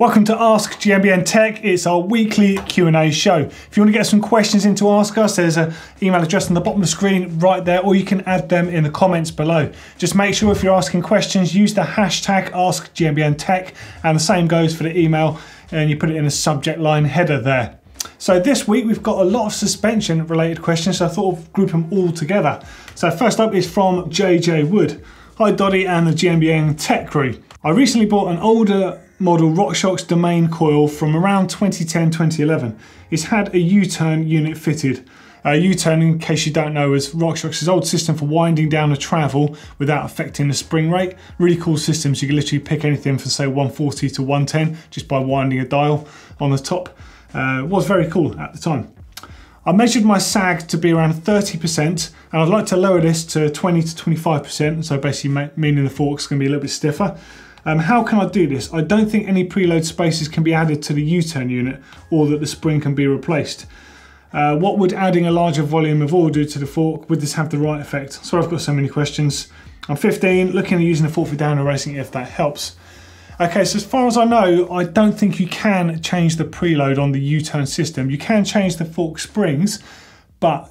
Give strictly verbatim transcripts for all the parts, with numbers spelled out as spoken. Welcome to Ask G M B N Tech. It's our weekly Q and A show. If you want to get some questions in to ask us, there's an email address on the bottom of the screen right there, or you can add them in the comments below. Just make sure if you're asking questions, use the hashtag Ask G M B N Tech, and the same goes for the email, and you put it in a subject line header there. So this week we've got a lot of suspension related questions, so I thought I'd group them all together. So first up is from J J Wood. Hi Doddy and the G M B N Tech crew. I recently bought an older model RockShox Domain coil from around twenty ten, twenty eleven. It's had a U-turn unit fitted. Uh, U-turn, in case you don't know, is RockShox's old system for winding down a travel without affecting the spring rate. Really cool systems. You can literally pick anything from say one forty to one ten just by winding a dial on the top. Uh, was very cool at the time. I measured my sag to be around thirty percent, and I'd like to lower this to twenty to twenty-five percent, so basically meaning the fork's going to be a little bit stiffer. Um, how can I do this? I don't think any preload spaces can be added to the U-turn unit, or that the spring can be replaced. Uh, what would adding a larger volume of oil do to the fork? Would this have the right effect? Sorry, I've got so many questions. I'm fifteen, looking at using a fork for downhill racing if that helps. Okay, so as far as I know, I don't think you can change the preload on the U-turn system. You can change the fork springs, but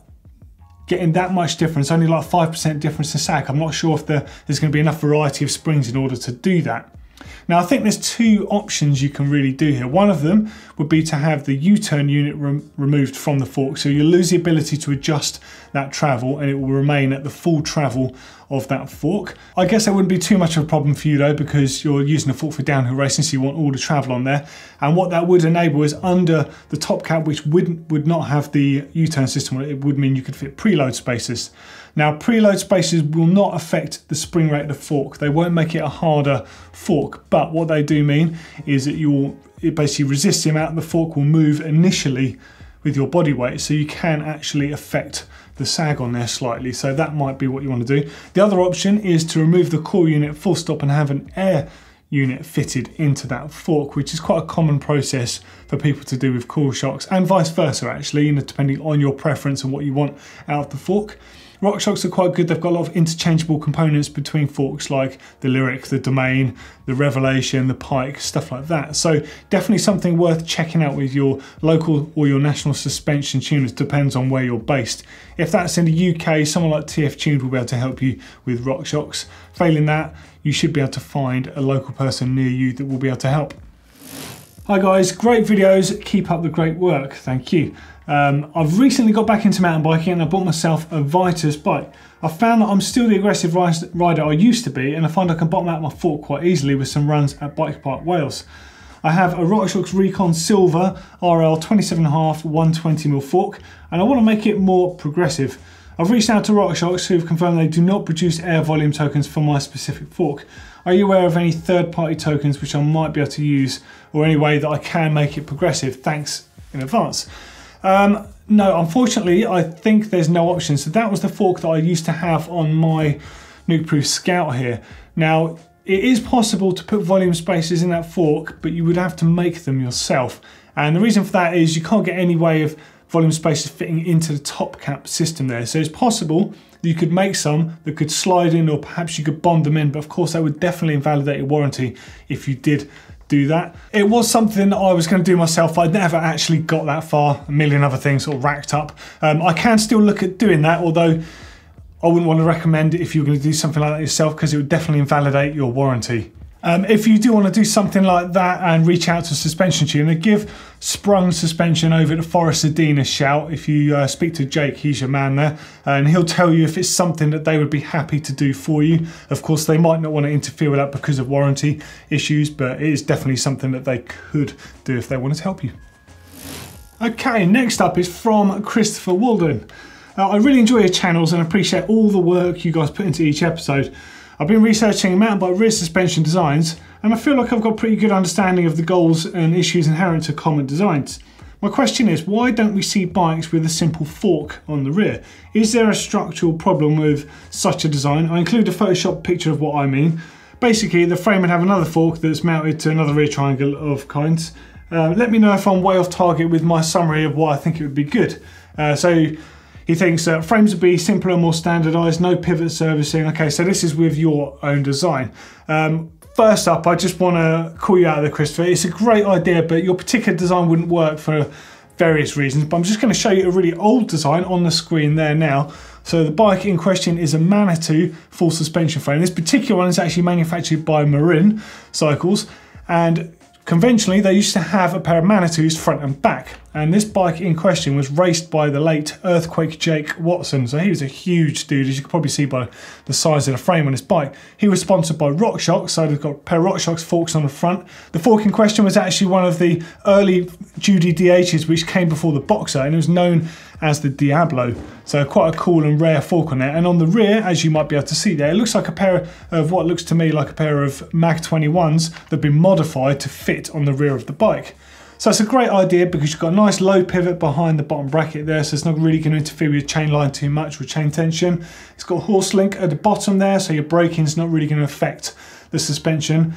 getting that much difference, only like five percent difference in sag, I'm not sure if there, there's gonna be enough variety of springs in order to do that. Now, I think there's two options you can really do here. One of them would be to have the U-turn unit re removed from the fork, so you lose the ability to adjust that travel and it will remain at the full travel of that fork. I guess that wouldn't be too much of a problem for you though, because you're using a fork for downhill racing, so you want all the travel on there. And what that would enable is under the top cap, which wouldn't, would not have the U-turn system, it would mean you could fit preload spaces. Now, preload spaces will not affect the spring rate of the fork. They won't make it a harder fork, but what they do mean is that you'll basically resist the amount the fork will move initially with your body weight, so you can actually affect the sag on there slightly, so that might be what you want to do. The other option is to remove the coil unit full stop and have an air unit fitted into that fork, which is quite a common process for people to do with coil shocks, and vice versa actually, you know, depending on your preference and what you want out of the fork. RockShox are quite good, they've got a lot of interchangeable components between forks like the Lyric, the Domain, the Revelation, the Pike, stuff like that. So definitely something worth checking out with your local or your national suspension tuners, depends on where you're based. If that's in the U K, someone like T F Tuned will be able to help you with RockShox. Failing that, you should be able to find a local person near you that will be able to help. Hi guys, great videos, keep up the great work, thank you. Um, I've recently got back into mountain biking and I bought myself a Vitus bike. I found that I'm still the aggressive rider I used to be, and I find I can bottom out my fork quite easily with some runs at Bike Park Wales. I have a RockShox Recon Silver R L twenty-seven and a half, one twenty millimeter fork, and I want to make it more progressive. I've reached out to RockShox, who've confirmed they do not produce air volume tokens for my specific fork. Are you aware of any third-party tokens which I might be able to use, or any way that I can make it progressive? Thanks in advance. Um, no, unfortunately, I think there's no option. So that was the fork that I used to have on my Nukeproof Scout here. Now, it is possible to put volume spacers in that fork, but you would have to make them yourself. And the reason for that is you can't get any way of volume spacers fitting into the top cap system there. So it's possible that you could make some that could slide in, or perhaps you could bond them in, but of course that would definitely invalidate your warranty if you did do that. It was something that I was going to do myself. I'd never actually got that far, a million other things sort of racked up. Um, I can still look at doing that, although I wouldn't want to recommend it if you were going to do something like that yourself, because it would definitely invalidate your warranty. Um, if you do want to do something like that and reach out to Suspension Tune, give Sprung Suspension over at the Forest of Dean a shout. If you uh, speak to Jake, he's your man there, and he'll tell you if it's something that they would be happy to do for you. Of course, they might not want to interfere with that because of warranty issues, but it is definitely something that they could do if they wanted to help you. Okay, next up is from Christopher Walden. Uh, I really enjoy your channels and appreciate all the work you guys put into each episode. I've been researching mountain bike rear suspension designs, and I feel like I've got a pretty good understanding of the goals and issues inherent to common designs. My question is, why don't we see bikes with a simple fork on the rear? Is there a structural problem with such a design? I include a Photoshop picture of what I mean. Basically, the frame would have another fork that's mounted to another rear triangle of kinds. Uh, let me know if I'm way off target with my summary of why I think it would be good. Uh, so. He thinks uh, frames would be simpler and more standardised, no pivot servicing. Okay, so this is with your own design. Um, First up, I just want to call you out of there, Christopher. It's a great idea, but your particular design wouldn't work for various reasons, but I'm just going to show you a really old design on the screen there now. So the bike in question is a Manitou full suspension frame. This particular one is actually manufactured by Marin Cycles, and conventionally they used to have a pair of Manitous front and back, and this bike in question was raced by the late Earthquake Jake Watson. So he was a huge dude, as you can probably see by the size of the frame on his bike. He was sponsored by RockShox, so they've got a pair of RockShox forks on the front. The fork in question was actually one of the early Judy D Hs which came before the Boxxer, and it was known as the Diablo. So quite a cool and rare fork on there. And on the rear, as you might be able to see there, it looks like a pair of what looks to me like a pair of Mag twenty-ones that have been modified to fit on the rear of the bike. So it's a great idea because you've got a nice low pivot behind the bottom bracket there, so it's not really going to interfere with your chain line too much with chain tension. It's got a horse link at the bottom there, so your braking's not really going to affect the suspension.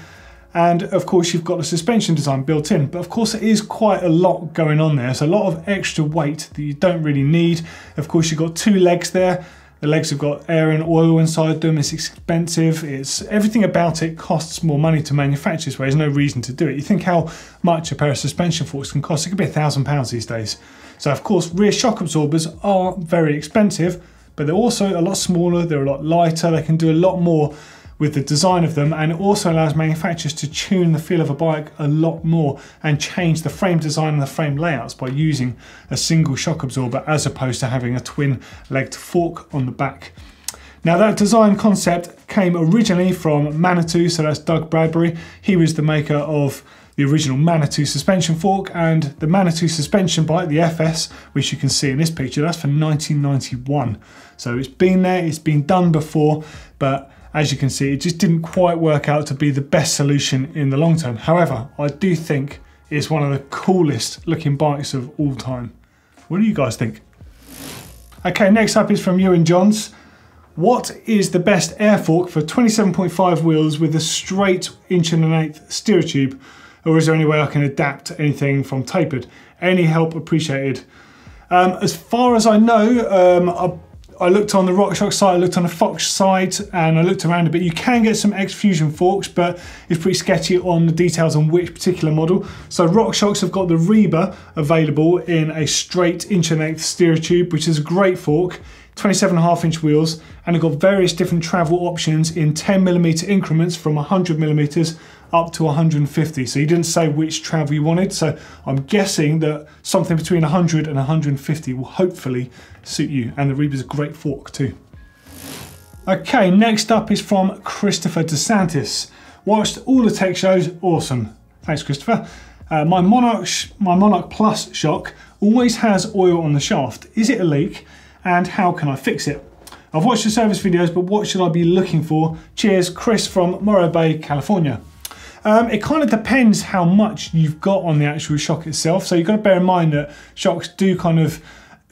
And of course you've got the suspension design built in, but of course it is quite a lot going on there. So a lot of extra weight that you don't really need. Of course you've got two legs there. The legs have got air and oil inside them. It's expensive. It's everything about it costs more money to manufacture this way. There's no reason to do it. You think how much a pair of suspension forks can cost. It could be a thousand pounds these days. So of course rear shock absorbers are very expensive, but they're also a lot smaller. They're a lot lighter. They can do a lot more with the design of them, and it also allows manufacturers to tune the feel of a bike a lot more and change the frame design and the frame layouts by using a single shock absorber as opposed to having a twin-legged fork on the back. Now that design concept came originally from Manitou, so that's Doug Bradbury. He was the maker of the original Manitou suspension fork, and the Manitou suspension bike, the F S, which you can see in this picture, that's from nineteen ninety-one. So it's been there, it's been done before, but as you can see, it just didn't quite work out to be the best solution in the long term. However, I do think it's one of the coolest looking bikes of all time. What do you guys think? Okay, next up is from Ewan Johns. What is the best air fork for twenty-seven point five wheels with a straight inch and an eighth steer tube? Or is there any way I can adapt anything from tapered? Any help appreciated? Um, as far as I know, um, I I looked on the RockShox site, I looked on the Fox site, and I looked around a bit. You can get some X-Fusion forks, but it's pretty sketchy on the details on which particular model. So RockShox have got the Reba available in a straight inch and eighth steer tube, which is a great fork, twenty-seven and a half inch wheels, and they've got various different travel options in ten millimeter increments from one hundred millimeters up to one hundred fifty. So you didn't say which travel you wanted, so I'm guessing that something between one hundred and one hundred fifty will hopefully suit you, and the Reba's a great fork too. Okay, next up is from Christopher DeSantis. Watched all the tech shows, awesome. Thanks, Christopher. Uh, my, Monarch my Monarch Plus shock always has oil on the shaft. Is it a leak, and how can I fix it? I've watched the service videos, but what should I be looking for? Cheers, Chris from Morro Bay, California. Um, it kind of depends how much you've got on the actual shock itself. So you've got to bear in mind that shocks do kind of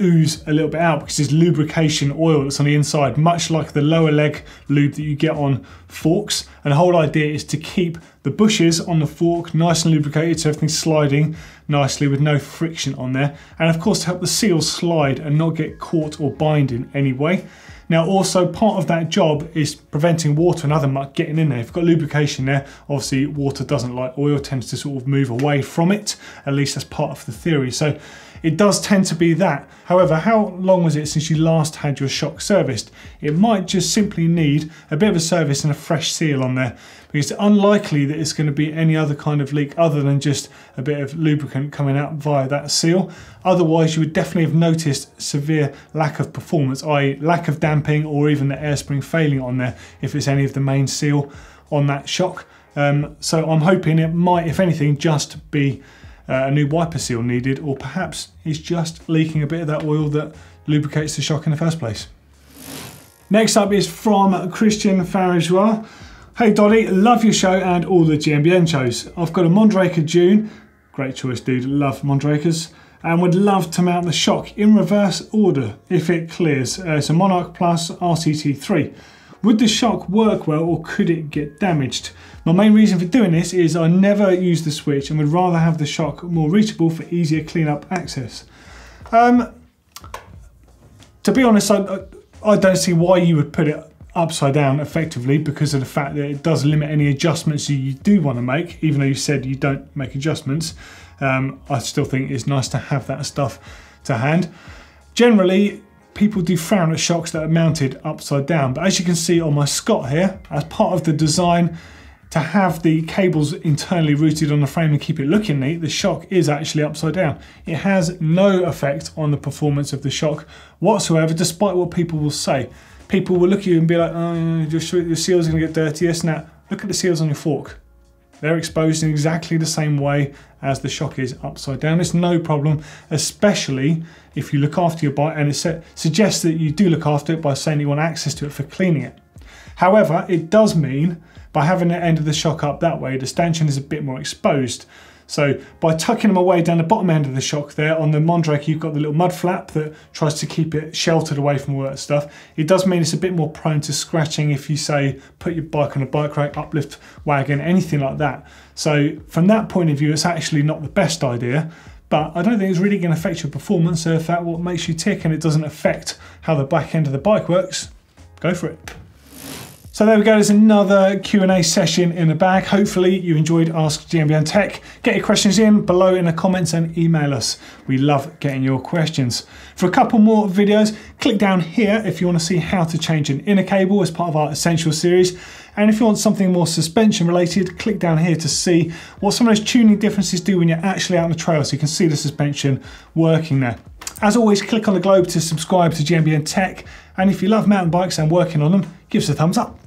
ooze a little bit out because there's lubrication oil that's on the inside, much like the lower leg lube that you get on forks. And the whole idea is to keep the bushes on the fork nice and lubricated, so everything's sliding nicely with no friction on there. And of course, to help the seal slide and not get caught or bind in any way. Now also part of that job is preventing water and other muck getting in there. If you've got lubrication there, obviously water doesn't like oil, tends to sort of move away from it. At least that's part of the theory. So it does tend to be that. However, how long was it since you last had your shock serviced? It might just simply need a bit of a service and a fresh seal on there, because it's unlikely that it's going to be any other kind of leak other than just a bit of lubricant coming out via that seal. Otherwise, you would definitely have noticed severe lack of performance, that is lack of damping or even the air spring failing on there if it's any of the main seal on that shock. Um, so I'm hoping it might, if anything, just be uh, a new wiper seal needed, or perhaps it's just leaking a bit of that oil that lubricates the shock in the first place. Next up is from Christian Farageois. Hey Doddy, love your show and all the G M B N shows. I've got a Mondraker Dune, great choice dude, love Mondrakers, and would love to mount the shock in reverse order if it clears. Uh, it's a Monarch Plus R C T three. Would the shock work well, or could it get damaged? My main reason for doing this is I never use the switch and would rather have the shock more reachable for easier cleanup access. Um, to be honest, I, I don't see why you would put it upside down effectively because of the fact that it does limit any adjustments you do want to make. Even though you said you don't make adjustments, um, I still think it's nice to have that stuff to hand. Generally, people do frown at shocks that are mounted upside down, but as you can see on my Scott here, as part of the design to have the cables internally routed on the frame and keep it looking neat, the shock is actually upside down. It has no effect on the performance of the shock whatsoever, despite what people will say. People will look at you and be like, oh, your, your seals are gonna get dirty, yes and that. Look at the seals on your fork. They're exposed in exactly the same way as the shock is upside down. It's no problem, especially if you look after your bike, and it suggests that you do look after it by saying you want access to it for cleaning it. However, it does mean by having the end of the shock up that way, the stanchion is a bit more exposed. So by tucking them away down the bottom end of the shock there, on the Mondrake you've got the little mud flap that tries to keep it sheltered away from all that stuff. It does mean it's a bit more prone to scratching if you say put your bike on a bike rack, uplift wagon, anything like that. So from that point of view it's actually not the best idea, but I don't think it's really going to affect your performance. So if that's what makes you tick and it doesn't affect how the back end of the bike works, go for it. So there we go, there's another Q and A session in the bag. Hopefully you enjoyed Ask G M B N Tech. Get your questions in below in the comments and email us. We love getting your questions. For a couple more videos, click down here if you want to see how to change an inner cable as part of our Essential series. And if you want something more suspension related, click down here to see what some of those tuning differences do when you're actually out on the trail, so you can see the suspension working there. As always, click on the globe to subscribe to G M B N Tech. And if you love mountain bikes and working on them, give us a thumbs up.